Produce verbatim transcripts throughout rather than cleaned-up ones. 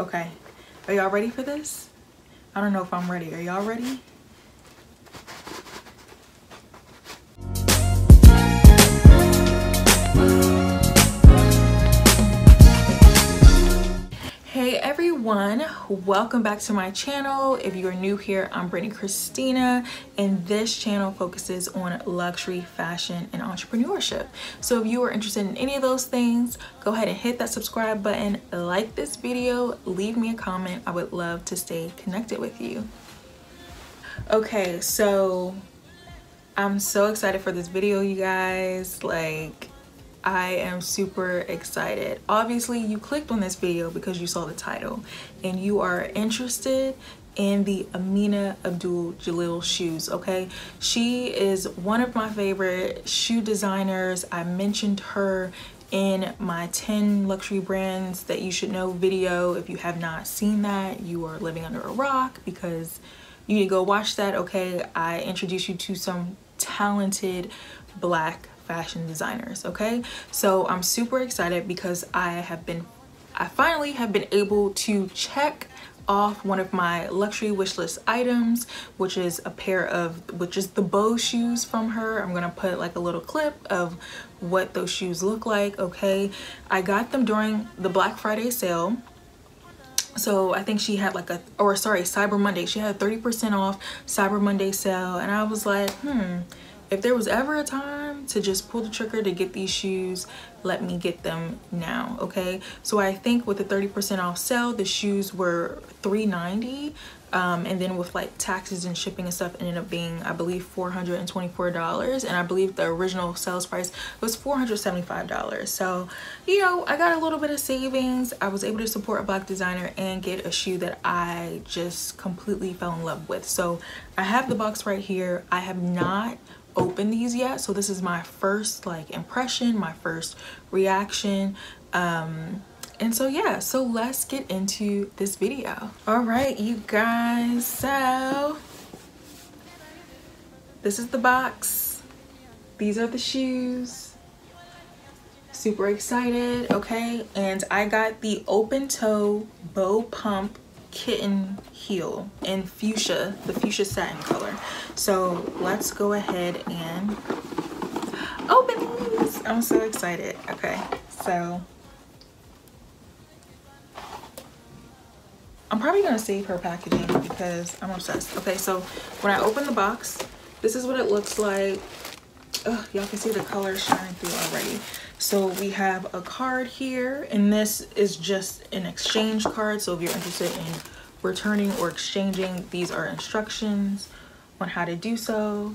Okay, are y'all ready for this? I don't know if I'm ready. Are y'all ready? Hey everyone, welcome back to my channel. If you are new here, I'm Brittany Christina, and this channel focuses on luxury, fashion, and entrepreneurship. So if you are interested in any of those things, go ahead and hit that subscribe button, like this video, leave me a comment. I would love to stay connected with you. Okay, so I'm so excited for this video, you guys. Like, I am super excited. Obviously, you clicked on this video because you saw the title and you are interested in the Aminah Abdul Jillil shoes, okay? She is one of my favorite shoe designers. I mentioned her in my ten luxury brands that you should know video. If you have not seen that, you are living under a rock because you need to go watch that, okay? I introduced you to some talented black fashion designers, okay? So I'm super excited because I have been I finally have been able to check off one of my luxury wish list items, which is a pair of which is the bow shoes from her. I'm gonna put like a little clip of what those shoes look like, okay? I got them during the Black Friday sale. So I think she had like a or sorry Cyber Monday. She had a thirty percent off Cyber Monday sale, and I was like, hmm if there was ever a time to just pull the trigger to get these shoes, let me get them now, okay? So I think with the thirty percent off sale, the shoes were three ninety, um, and then with like taxes and shipping and stuff, it ended up being, I believe, four hundred twenty-four dollars, and I believe the original sales price was four hundred seventy-five dollars. So, you know, I got a little bit of savings. I was able to support a black designer and get a shoe that I just completely fell in love with. So I have the box right here. I have not open these yet, so this is my first like impression, my first reaction, um and so yeah, so let's get into this video. All right, you guys, so this is the box, these are the shoes, super excited, okay? And I got the open toe bow pump kitten heel in fuchsia, the fuchsia satin color. So let's go ahead and open these. I'm so excited. Okay, so I'm probably gonna save her packaging because I'm obsessed. Okay, so when I open the box, this is what it looks like. Oh, y'all can see the color shining through already. So we have a card here, and this is just an exchange card. So if you're interested in returning or exchanging, these are instructions on how to do so.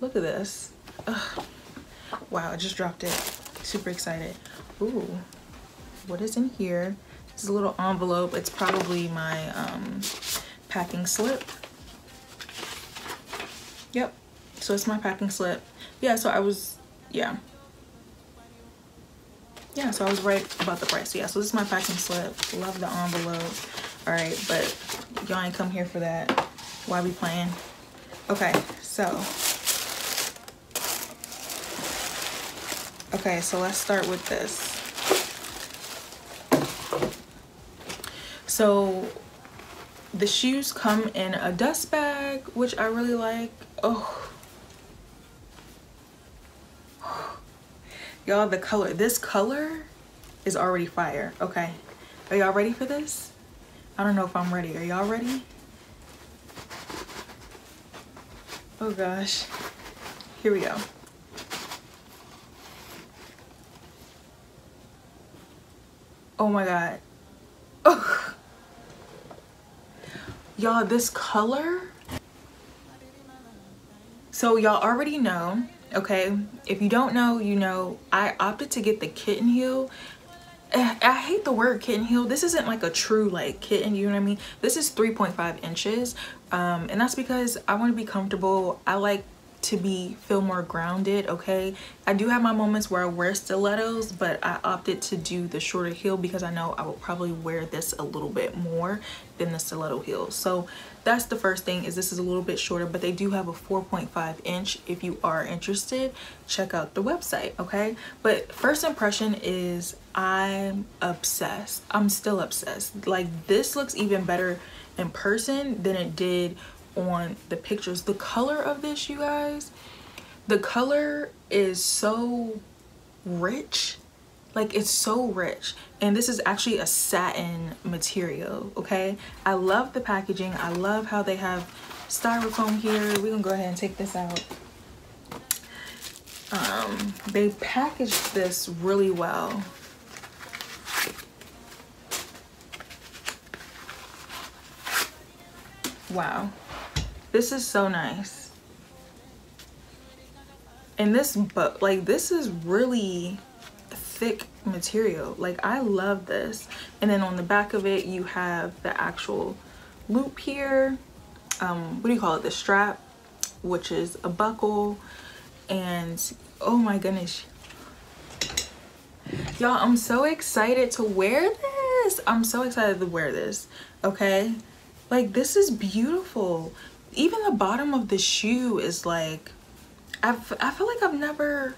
Look at this. Ugh. Wow, I just dropped it. Super excited. Ooh, what is in here? It's a little envelope. It's probably my um, packing slip. Yep. So it's my packing slip. Yeah, so I was, yeah. Yeah, so I was right about the price. Yeah, so this is my packing slip. Love the envelope. All right, but y'all ain't come here for that. Why we playing? Okay, so. Okay, so let's start with this. So the shoes come in a dust bag, which I really like. Oh. Y'all, the color, this color is already fire, okay? Are y'all ready for this? I don't know if I'm ready. Are y'all ready? Oh gosh, here we go. Oh my God. Oh. Y'all, this color. So y'all already know. Okay, if you don't know, you know, I opted to get the kitten heel. I hate the word kitten heel. This isn't like a true like kitten, you know what I mean? This is three point five inches, um, and that's because I want to be comfortable. I like to be feel more grounded, okay? I do have my moments where I wear stilettos, but I opted to do the shorter heel because I know I will probably wear this a little bit more than the stiletto heel. So that's the first thing, is this is a little bit shorter, but they do have a four point five inch. If you are interested, check out the website, okay? But first impression is I'm obsessed. I'm still obsessed. Like, this looks even better in person than it did on the pictures. The color of this, you guys, the color is so rich. Like, it's so rich. And this is actually a satin material, okay? I love the packaging. I love how they have styrofoam here. We're gonna go ahead and take this out. Um, they packaged this really well. Wow, this is so nice. And this book, like, this is really thick material. Like, I love this. And then on the back of it, you have the actual loop here. Um, what do you call it? The strap, which is a buckle. And oh my goodness, y'all, I'm so excited to wear this. I'm so excited to wear this, okay? Like, this is beautiful. Even the bottom of the shoe is like, I've, I feel like I've never,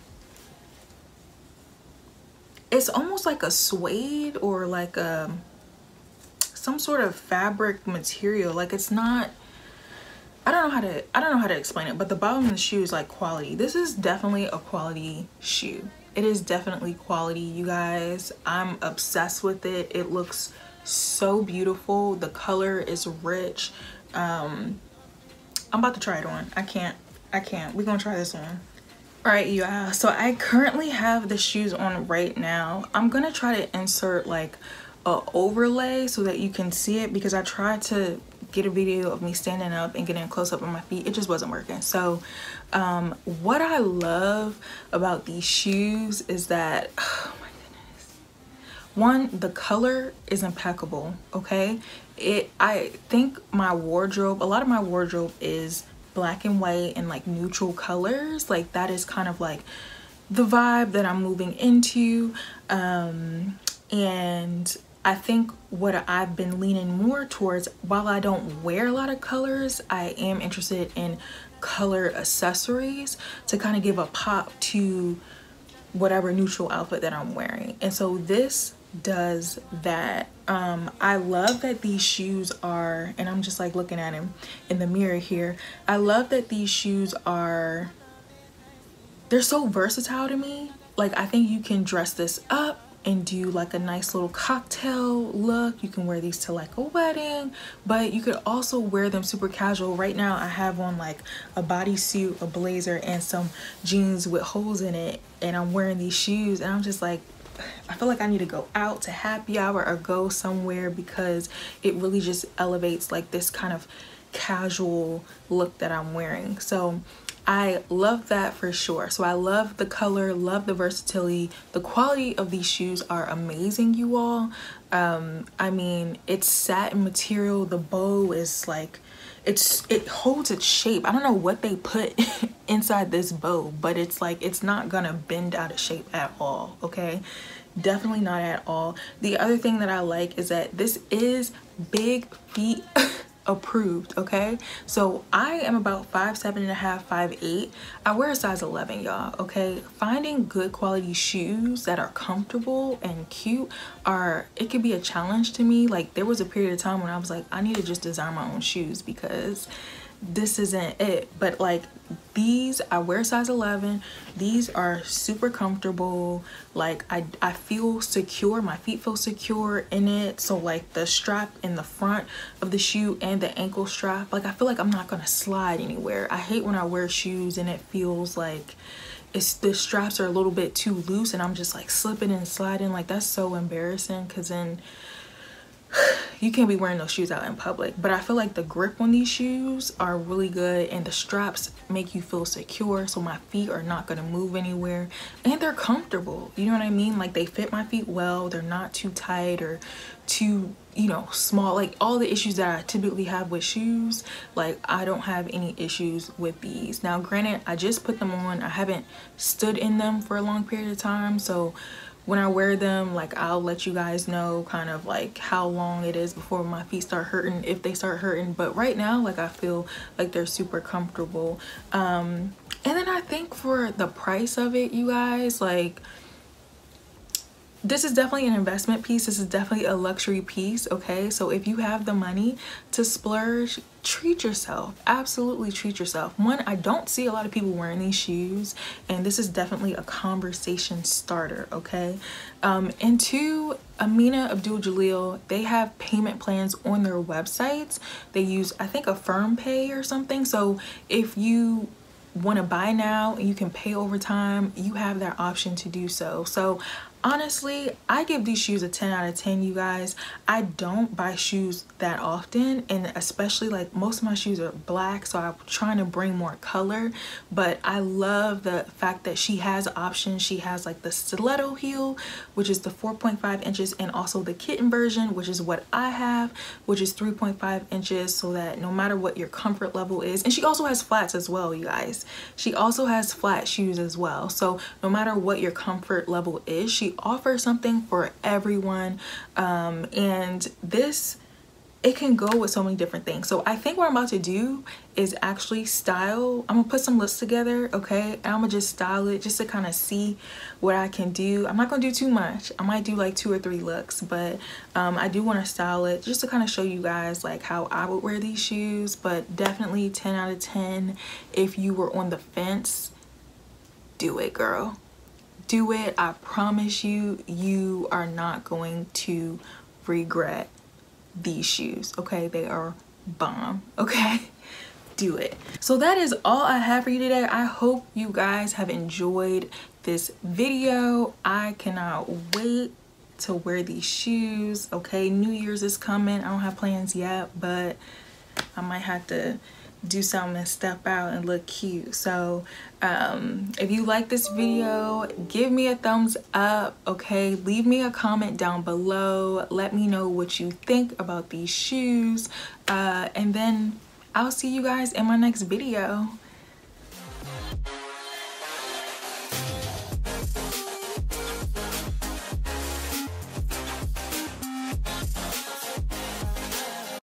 it's almost like a suede or like a, some sort of fabric material. Like, it's not, I don't know how to, I don't know how to explain it, but the bottom of the shoe is like quality. This is definitely a quality shoe. It is definitely quality, you guys. I'm obsessed with it. It looks so beautiful. The color is rich. um I'm about to try it on. I can't i can't We're gonna try this on. All right, you guys, so I currently have the shoes on right now. I'm gonna try to insert like a overlay so that you can see it, because I tried to get a video of me standing up and getting close up on my feet. It just wasn't working. So um what I love about these shoes is that, oh my, one, the color is impeccable, okay? It, I think my wardrobe, a lot of my wardrobe is black and white and like neutral colors. Like, that is kind of like the vibe that I'm moving into. Um, and I think what I've been leaning more towards, while I don't wear a lot of colors, I am interested in color accessories to kind of give a pop to whatever neutral outfit that I'm wearing. And so this does that. um I love that these shoes are, and I'm just like looking at him in the mirror here, I love that these shoes are, they're so versatile to me. Like, I think you can dress this up and do like a nice little cocktail look. You can wear these to like a wedding, but you could also wear them super casual. Right now I have on like a bodysuit, a blazer, and some jeans with holes in it, and I'm wearing these shoes, and I'm just like, I feel like I need to go out to happy hour or go somewhere, because it really just elevates like this kind of casual look that I'm wearing. So I love that for sure. So I love the color, love the versatility. The quality of these shoes are amazing, you all. Um, I mean, it's satin material. The bow is like, it's it holds its shape. I don't know what they put inside this bow, but it's like, it's not gonna bend out of shape at all, okay? Definitely not at all. The other thing that I like is that this is big feet approved, okay? So I am about five seven and a half, five eight. I wear a size eleven, y'all, okay? Finding good quality shoes that are comfortable and cute are, it could be a challenge to me. Like, there was a period of time when I was like, I need to just design my own shoes because this isn't it. But like, these, I wear size eleven. These are super comfortable. Like, I, I feel secure. My feet feel secure in it. So like, the strap in the front of the shoe and the ankle strap, like, I feel like I'm not gonna slide anywhere. I hate when I wear shoes and it feels like it's, the straps are a little bit too loose and I'm just like slipping and sliding. Like, that's so embarrassing, because then you can't be wearing those shoes out in public. But I feel like the grip on these shoes are really good, and the straps make you feel secure, so my feet are not going to move anywhere, and they're comfortable, you know what I mean? Like, they fit my feet well. They're not too tight or too, you know, small. Like, all the issues that I typically have with shoes, like, I don't have any issues with these. Now granted, I just put them on. I haven't stood in them for a long period of time, so when I wear them, like, I'll let you guys know kind of like how long it is before my feet start hurting, if they start hurting. But right now, like, I feel like they're super comfortable. Um, and then I think for the price of it, you guys, like, this is definitely an investment piece. This is definitely a luxury piece, okay? So if you have the money to splurge, treat yourself. Absolutely treat yourself. One, I don't see a lot of people wearing these shoes, and this is definitely a conversation starter, okay? Um, and two, Aminah Abdul Jillil, they have payment plans on their websites. They use, I think, Affirm Pay or something. So if you want to buy now and you can pay over time, you have that option to do so. So honestly, I give these shoes a ten out of ten, you guys. I don't buy shoes that often, and especially like most of my shoes are black, so I'm trying to bring more color. But I love the fact that she has options. She has like the stiletto heel, which is the four point five inches, and also the kitten version, which is what I have, which is three point five inches, so that no matter what your comfort level is. And she also has flats as well, you guys. She also has flat shoes as well. So no matter what your comfort level is, she offers something for everyone, um, and this it can go with so many different things. So I think what I'm about to do is actually style. I'm gonna put some lists together, okay, and I'm gonna just style it just to kind of see what I can do. I'm not gonna do too much. I might do like two or three looks, but um, I do want to style it just to kind of show you guys like how I would wear these shoes. But definitely ten out of ten. If you were on the fence, do it, girl. Do it. I promise you, you are not going to regret these shoes, okay? They are bomb, okay? Do it. So that is all I have for you today. I hope you guys have enjoyed this video. I cannot wait to wear these shoes, okay? New Year's is coming. I don't have plans yet, but I might have to do something and step out and look cute. So um if you like this video, give me a thumbs up, okay? Leave me a comment down below. Let me know what you think about these shoes, uh and then I'll see you guys in my next video.